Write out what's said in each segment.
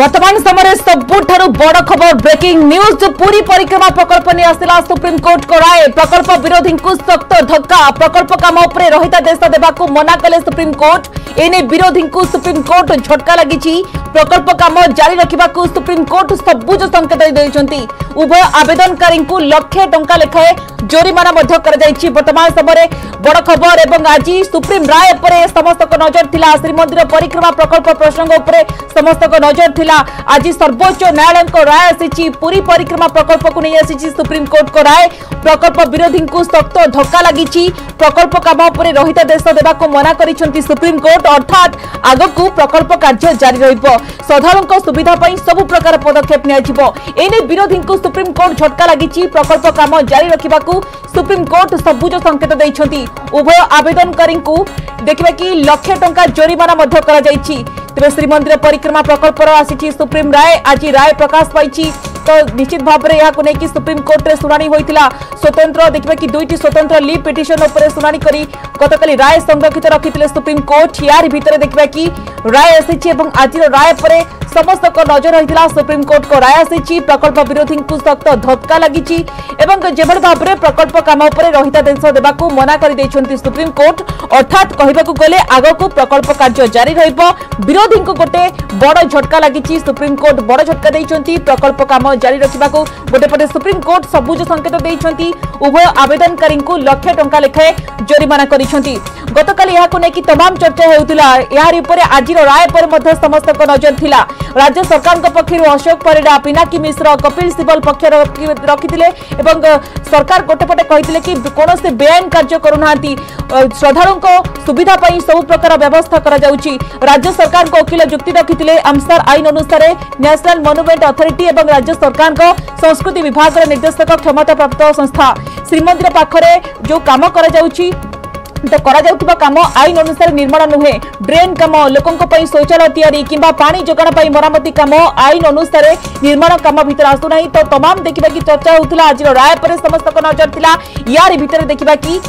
वर्तमान समय सबुठु बड़ खबर ब्रेकिंग न्यूज। पुरी परिक्रमा प्रकल्प नहीं आसला सुप्रीम कोर्ट को राय। प्रकल्प विरोधी को सख्त धक्का। प्रकल्प कम उपरे रहितादेश देवा मना कले सुप्रीम कोर्ट। एने विरोधी को सुप्रीम कोर्ट झटका लगी। प्रकल्प कम जारी रखा सुप्रीम कोर्ट सबुज संकेत देते। उभय आवेदनकारी लक्षे टंका लेखाए जोरीमाना वर्तमान समय बड़ खबर। एवं आज सुप्रीम राय पर समस्त को नजर थिला। श्रीमंदिर परिक्रमा प्रकल्प प्रसंग उपरे समस्त को नजर थिला। आज सर्वोच्च न्यायालय राय आसी। पुरी परिक्रमा प्रकल्प को नहीं आसी सुप्रीम कोर्ट को राय। प्रकल्प विरोधी को सख्त धक्का लगी। प्रकल्प कम पर रहितादेश देवा मना कर सुप्रीम कोर्ट। अर्थात आगकू प्रकल्प कार्य जारी रधारण सुविधा सबु प्रकार पदक्षेप निने विरोधी को सुप्रीम कोर्ट झटका लगी। प्रकल्प कम जारी रखा सुप्रीम कोर्ट सबुज संकेत देते। उभय आवेदनकारी देखा कि लक्ष टंका जोरीमाना तेज। श्रीमंदिर परिक्रमा प्रकल्पर आसी सुप्रीम राय। आज राय प्रकाश पाई तो निश्चित भाव में यहां नहीं कि सुप्रीम कोर्ट में सुनानी होता। स्वतंत्र देखिए कि दुईटी स्वतंत्र लीव पिटिशन उपर सुनानी करी गतकाली राय संरक्षित रखिते सुप्रीम कोर्ट। यार भितर देखा कि राय आसी। आज राय पर समस्त को नजर रही सुप्रीम कोर्ट को राय आसी। प्रकल्प विरोधी को सख्त धक्का लगी। भाव में प्रकल्प कम पर रहितादेश देवा मना कर सुप्रीम कोर्ट। अर्थात कहवाक गले आगकू प्रकल्प कार्य जारी विरोधी को गोटे बड़ झटका लगी। सुप्रीम कोर्ट बड़ झटका देते। प्रकल्प कम जारी रखा गोटे पटे सुप्रीम कोर्ट सबुज संकेत देते। उभय आवेदनकारी लक्ष टंका लेखाएं जोरीमाना गतकाली यहां नहीं कि तमाम चर्चा होता। यार आज राय पर समस्त को नजर थिला। राज्य सरकार पक्षर अशोक परिडा पिनाकी मिश्र कपिल सिब्बल पक्ष रखिते। सरकार गोटेपटे कहते कि कौन से बेआईन कार्य करूना श्रद्धालुं सुविधा सब प्रकार व्यवस्था करा। राज्य सरकार वकिल जुक्ति रखिते आमसार आईन अनुसार नेशनल मनुमेंट अथॉरिटी और राज्य सरकार संस्कृति विभाग निर्देशक क्षमता प्राप्त संस्था श्रीमंदिर पाखरे जो काम कर तो करा काम आईन अनुसार निर्माण नुहे। ड्रेन कम लोकों शौचालय तैयारी किंबा पानी जोगाण मरामती कम आईन अनुसार निर्माण कम भीतर आसुना। तो तमाम देखा कि चर्चा होता। आज राय पर समस्त को नजर थिला। यार भीतर देखा कि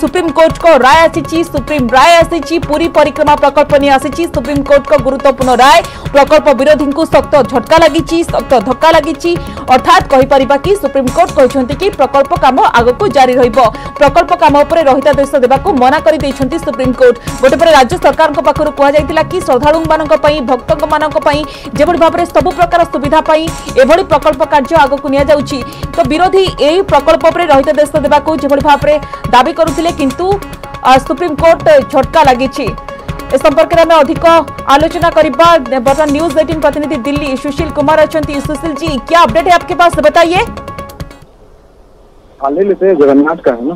सुप्रीम कोर्ट को राय आसी। सुप्रीम राय आसी। पूरी परिक्रमा प्रकल्प नहीं आसी सुप्रीम कोर्ट को गुरुत्वपूर्ण राय। प्रकल्प विरोधी को सख्त झटका लगी। सख्त धक्का लगी। अर्थात कहीपर कि सुप्रीम कोर्ट कहते कि प्रकल्प कम आगक जारी रकल्प कम पर रहितादेश देवा मना कर सुप्रीम कोर्ट। गोटेपर राज्य सरकार पाखर कहला कि श्रद्धालु भक्त मानी भाव में सबू प्रकार सुविधा एभली प्रकल्प कार्य आगक नि। तो विरोधी यही प्रकल्प पर रहितादेश देवा भाव में दावी करुले किंतु सुप्रीम कोर्ट झटका लगी। इस संपर्क में आम अधिक आलोचना करबा। बर्तमान न्यूज़18 प्रतिनिधि दिल्ली सुशील कुमार अच्छा। सुशील जी क्या अपडेट है आपके पास बताइए। जगन्नाथ का है ना।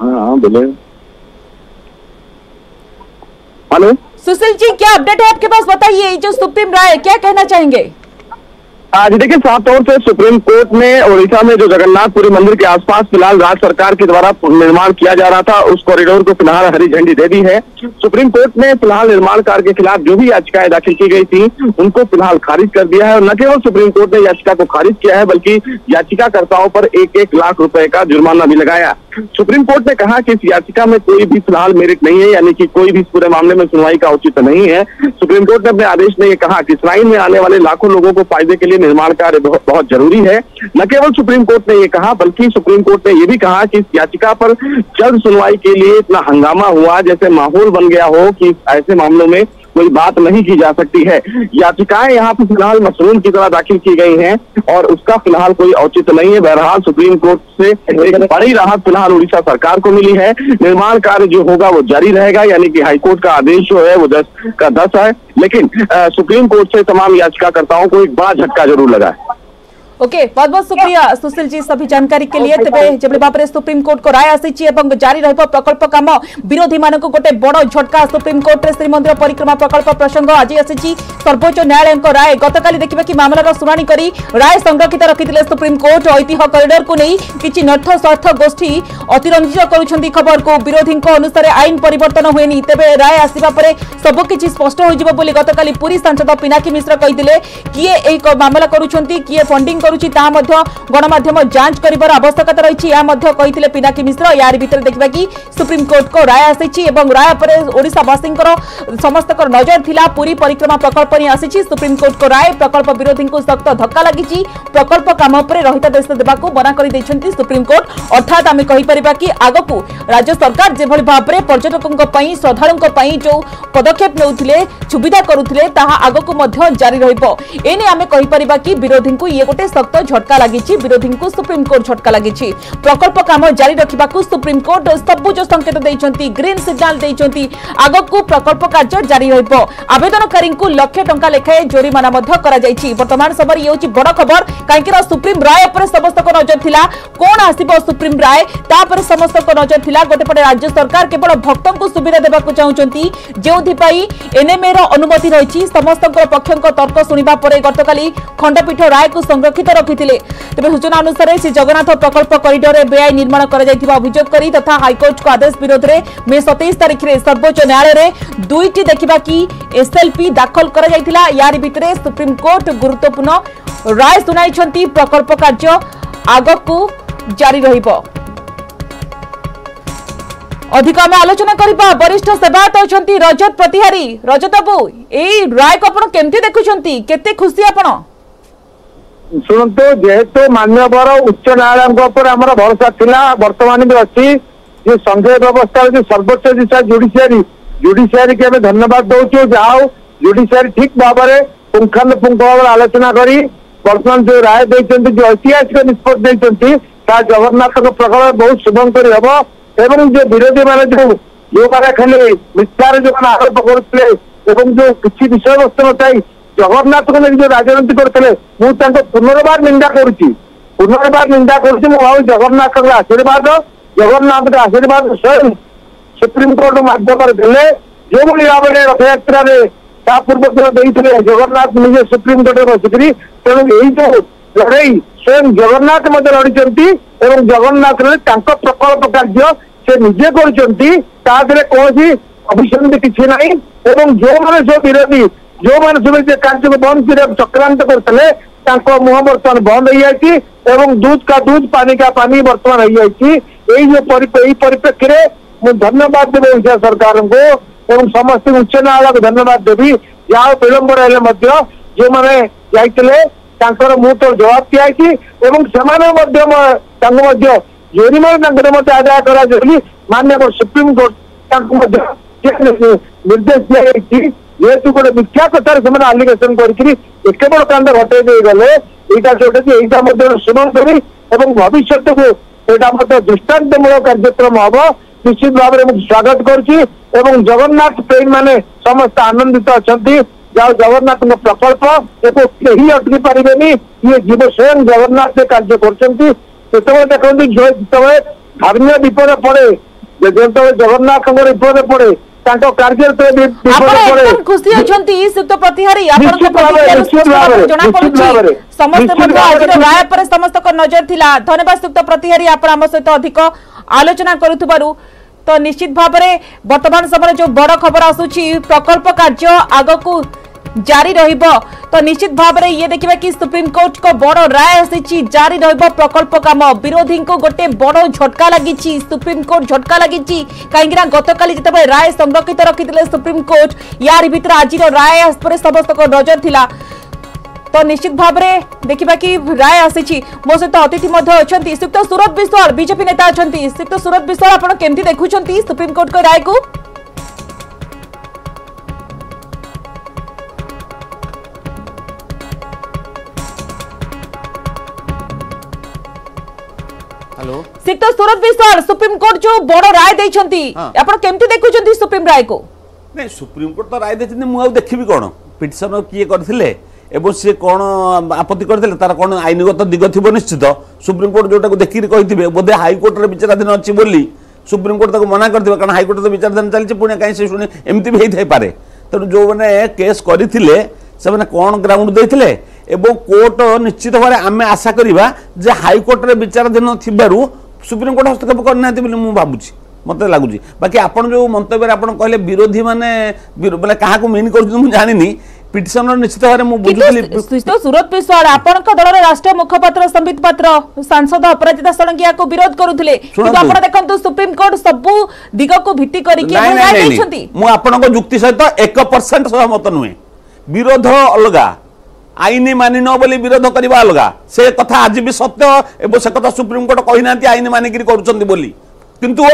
हाँ बोले। हेलो सुशील जी क्या अपडेट है आपके पास बताइए। जो सुप्रीम राय क्या कहना चाहेंगे। आज देखिए साफ तौर से सुप्रीम कोर्ट ने ओडिशा में जो जगन्नाथपुरी मंदिर के आसपास फिलहाल राज्य सरकार के द्वारा निर्माण किया जा रहा था उस कॉरिडोर को फिलहाल हरी झंडी दे दी है। सुप्रीम कोर्ट ने फिलहाल निर्माण कार्य के खिलाफ जो भी याचिकाएं दाखिल की गई थी उनको फिलहाल खारिज कर दिया है। और न केवल सुप्रीम कोर्ट ने याचिका को खारिज किया है बल्कि याचिकाकर्ताओं पर 1-1 लाख रुपए का जुर्माना भी लगाया। सुप्रीम कोर्ट ने कहा कि इस याचिका में कोई भी फिलहाल मेरिट नहीं है, यानी कि कोई भी इस पूरे मामले में सुनवाई का औचित्य नहीं है। सुप्रीम कोर्ट ने अपने आदेश में ये कहा कि श्राइन में आने वाले लाखों लोगों को फायदे के लिए निर्माण कार्य बहुत जरूरी है। न केवल सुप्रीम कोर्ट ने ये कहा बल्कि सुप्रीम कोर्ट ने ये भी कहा कि इस याचिका पर जल्द सुनवाई के लिए इतना हंगामा हुआ जैसे माहौल बन गया हो कि ऐसे मामलों में कोई बात नहीं की जा सकती है। याचिकाएं यहाँ पर फिलहाल मशरूम की तरह दाखिल की गई हैं और उसका फिलहाल कोई औचित्य नहीं है। बहरहाल सुप्रीम कोर्ट से एक बड़ी राहत फिलहाल उड़ीसा सरकार को मिली है। निर्माण कार्य जो होगा वो जारी रहेगा, यानी कि हाईकोर्ट का आदेश जो है वो 10 का 10 है। लेकिन सुप्रीम कोर्ट से तमाम याचिकाकर्ताओं को एक बड़ा झटका जरूर लगा है। ओके बहुत बहुत शुक्रिया सुशील जी सभी जानकारी के लिए। तेज जब भाव में सुप्रीम कोर्ट को राय आसी जारी प्रकल्प कम विरोधी मान गोटे बड़ झटका। सुप्रीम कोर्ट में श्रीमंदिर परिक्रमा प्रकल्प प्रसंग आज आसी सर्वोच्च न्यायालय राय। गतकाली देखा कि मामलार शुणी कर राय संरक्षित रखिते सुप्रीम कोर्ट। ऐतिह्य कॉरिडोर को नहीं कि नर्थ स्वार्थ गोष्ठी अतिरंजित करुँच खबर को। विरोधी अनुसार आईन परिवर्तन हुए तेरे राय आसवा पर सबकि स्पष्ट हो गतकाली पुरी सांसद पिनाकी मिश्र कहते किए मामला करुँच किए फंडिंग करुछि ता मध्य गणमाध्यम जांच करिवार आवश्यकता रहिछि या मध्य कहिथिले पिनाकी मिश्र। यार भीतर देखबा कि सुप्रीम कोर्ट को राय आसीछि एवं राय परे ओडिसावासींकर समस्तकर नजर थिला पुरी परिक्रमा प्रकल्प नि आसीछि। सुप्रीम कोर्ट को राय प्रकल्प विरोधींकु सक्त धक्का लागिछि। प्रकल्प काम उपरे रहितादेश देबाकु मना करि दैछन्ति सुप्रीम कोर्ट। अर्थात आमे कहि परिबा कि आगकु राज्य सरकार जे भली भाबरे पर्यटकनक पई श्रद्धालुनक पई जो पदक्षेप नेउथिले सुविधा करूथिले ताहा आगकु मध्य जारी रहिबो। एने आमे कहि परिबा कि विरोधी को ये गोटे सक्त झटका लागिछि। विरोधी को सुप्रीम कोर्ट झटका लागिछि। प्रकल्प काम जारी रखिबा को सुप्रीम कोर्ट सबुज संकेत दैछन्ति, ग्रीन सिग्नल दैछन्ति। आगकु प्रकल्प कार्य जारी रहिबो। आवेदनकारी को लाख टंका लेखाए जोरीमाना मध्य करा जायछि। वर्तमान समय ये होछि बड़ खबर काहेकि सुप्रीम राय पर समस्त को नजर थिला। कोन आसीबो सुप्रीम राय तापर समस्त को नजर थिला। गोटे पटे राज्य सरकार केवल भक्तों को सुविधा देबा को चाहुचंती जेउथि पई एनएमए रो अनुमति रहिछि। समस्त पक्षक तर्क सुनिबा परे गतकाली खंडपीठ राय को संरक्षित रखिथिले। तबे सूचना अनुसार श्री जगन्नाथ प्रकल्प कॉरिडोर रे बेआई निर्माण करा जायथिबा अभियोग करी तथा हाईकोर्ट को आदेश विरोध रे मे 27 तारिख रे सर्वोच्च न्यायालय रे दुईटी देखिबा कि एसएलपी दाखल करा जायथिला। यार भितरे सुप्रीम कोर्ट गुरुत्वपूर्ण राय सुनाइछंती। प्रकल्प कार्य आगकु जारी रहिबो। अधिक आम आलोचना करबा वरिष्ठ सेवायत होचंती रजत प्रतिहारी। रजत बाबू एई राय को आपण केमथि देखुचंती, केते खुशी आपण? सुनंतो जेहेतु मान्यवर उच्च न्यायालय पर हमर भरोसा थिला, वर्तमान भी अछि जे संघीय व्यवस्था जे सर्वोच्च दिशा जुडिशियरी के धन्यवाद दउछु। जाओ जुडिशियरी ठीक बाबरे पुंखानुपुंख बाबरे आलोचना करी वर्तमान जो राय दैचंती, जो ऐतिहासिक निष्पत्ति दैचंती ता जगन्नाथ को प्रकरण बहुत शुभंकरी हेबो। एवं जो विरोधी मैंने जो खाली मिथ्यार जो आरोप करते जो किसी विषय वस्तु नई जगन्नाथ को लेकिन जो राजनीति करते मुझे पुनर्वार निंदा करुच्ची जगन्नाथ आशीर्वाद स्वयं सुप्रीमकोर्ट माध्यम देने जो भाव में रथयात्रा पूर्व दिन जगन्नाथ निजे सुप्रीमकोर्ट में बसिकी तेणु यही जो लड़े स्वयं जगन्नाथ मत लड़ी एवं जगन्नाथ प्रकल्प कार्य से निजे कर कौन अभिशंति किसी ना जो मैंने सब विरोधी जो मैंने सब कार्य को बंद कर चक्रांत करते मुह बर्तमान बंद हो जाए, दूध का दूध पानी का पानी बर्तमान हो जाए। परिप्रेक्षी में मुझे धन्यवाद देवी ओडिशा सरकार को एवं समस्त उच्च न्यायालय को धन्यवाद देवी। यहाँ विलंबर है जो मैंने जाते जवाब दिखाई जोरीमाना आदाय कर सुप्रीम कोर्ट निर्देश दी जाए जेहेतु गोटे मिथ्या कथार से आलिगेसन करकेबल कांड घटे गले जोटा कि यहाँ शुभंकरी एवं भविष्य को यहाँ दृष्टान्तमूलक कार्यक्रम हम निश्चित भाव में स्वागत करुच्ची। जगन्नाथ प्रेमी मैंने समस्त आनंदित अच्छा जगन्नाथ प्रकल्प कहीं अटकी पारे ये जीव स्वयं जगन्नाथ से कार्य करते देखते जो धार्मिक विपद पड़े जो जगन्नाथ विपद पड़े कार्य खुशी अच्छी प्रतिहारी समस्त नजर थी। धन्यवाद सुक्त प्रतिहारी आम सहित अधिक आलोचना कर। तो निश्चित भाव में वर्तमान समय जो बड़ खबर आसूची प्रकल्प कार्य आगकू जारी रहिबो। तो निश्चित भाव में ये देखिबा कि सुप्रीम कोर्ट को बड़ राय आसीची, जारी रहिबो प्रकल्प काम। विरोधी को गोटे बड़ झटका लागिची, सुप्रीम कोर्ट झटका लागिची काहेकि ना गतकाली जेतेबेले राय संरक्षित रखिथिले सुप्रीम कोर्ट, यार भीतर आज राय पर समस्त नजर थिला। तो निश्चित भाव में देखा कि राय आसी मो सहित अतिथि अच्छा श्रीयुक्त सूरत विश्वाल बीजेपी नेता अच्छा। श्रीयुक्त सूरत विश्वाल आप केमती देखुंत सुप्रीम कोर्ट को राय को? श्रीयुक्त सूरत विश्वाल सुप्रीम कोर्ट जो बड़ राय देमती देखुंत सुप्रीम राय को? नहीं सुप्रीम कोर्ट तो राय देती मुझे देखी कौन पिटन किए करते एवं सी कौन आपत्ति करते तार कौन आईनगत दिग थी निश्चित। सुप्रीमकोर्ट जोटा को देखिए कही बोधे हाईकोर्ट में विचाराधीन अच्छी बोली सुप्रीमकोर्ट मना करते कारण हाईकोर्ट तो विचाराधीन चलती पुणे कहीं से शुणी एमती भी होता पारे। तेणु जो मैंने केस करते से कौन ग्राउंड देते कोर्ट निश्चित भाव में आम आशा करवा जे हाईकोर्ट में विचाराधीन थी सुप्रीमकोर्ट हस्तक्षेप करना मुझे भावुँ मत लगुच। बाकी आप जो मंत्य आप कहले विरोधी मैंने क्या मेन कर जानी पिटिशन निश्चित भाव में बुझुली सुरत विश्वास आपण दलर राष्ट्रीय मुखपत्र संबित पात्र सांसद अपराजिता षडंगिया को विरोध करुले आपण देखंतु सुप्रीम कोर्ट सबु दिग को भित्ति करी के राय दैछंती मु आपण को युक्ति सहित 1% सहमत नुहे विरोध अलगा आईन मानि न बोली विरोध करवा अलगा से कथा आज भी सत्य एवं से कथा सुप्रीम कोर्ट कहि नांती आईन मानिक करूचंती बोली किंतु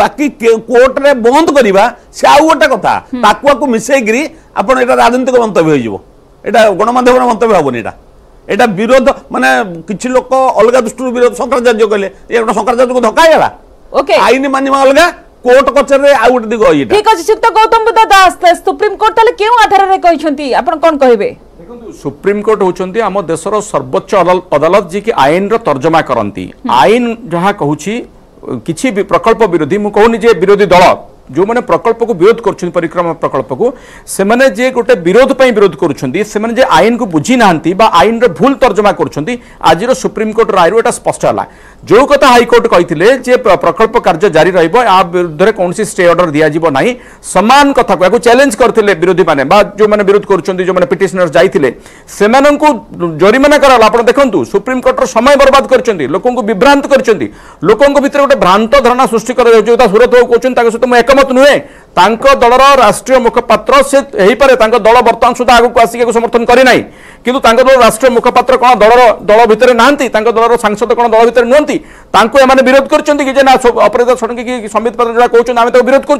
बाकी कोर्ट रे बंद करवा से आउ गोटे कथा ताकुआ को मिसेगिरी आपण एटा राजनीतिक मंतव्य होइबो एटा गणमाध्यम मंतव्य होबो एटा एटा विरोध माने किछि लोक अलग दृष्टि विरोध शंकराचार्य कहले ये गोटे शंकराचार्य को धक्का हेला ओके आईन मानिमा अलगा कोर्ट कचर रे आउट दिग एटा ठीक अछि शिक्षक गौतम बुद्ध दास सुप्रीम कोर्ट तले केउ आधार रे कहिसंती आपण कोन कहबे देखंतु सुप्रीम कोर्ट होचंती आम देशर सर्वोच्च अदालत जी की आईन रो तर्जमा करंती आईन जहा कहूछि किछि भी प्रकल्प विरोधी मु कहूनि जे विरोधी दल जो मैंने प्रकल्प को विरोध कर परिक्रमा प्रकल्प को से मैंने जे गोटे विरोध कर आईन को बुझी ना आईन भूल तर्जमा कर आज सुप्रीम कोर्ट राय रू स्पष्ट है जो कथा हाईकोर्ट कही प्रकल्प कार्य जारी रहा विरुद्ध में कौन स्टे ऑर्डर दिज्व ना सामान कथा को चैलेंज करते विरोधी मैंने जो मैंने विरोध कर पिटिशनर जाते से जरिमाना कराला आप देखते सुप्रीम कोर्टर समय बर्बाद कर लोक विभ्रांत कर लोक भितर गोटे भ्रांत धारणा सृष्टि करोटा सुरत कहते मुझे मत नुहे दलर राष्ट्रीय मुखपात्र से होपे दल बर्तमान सुधा आगे आसिक समर्थन करे ना कि दल राष्ट्रीय मुखपात्र कौन दल दल भितर नाती दलर सांसद कौन दल भितर नुहति विरोध करना अपराजिता षडंगी की संबित पात्र जो कहते विरोध कर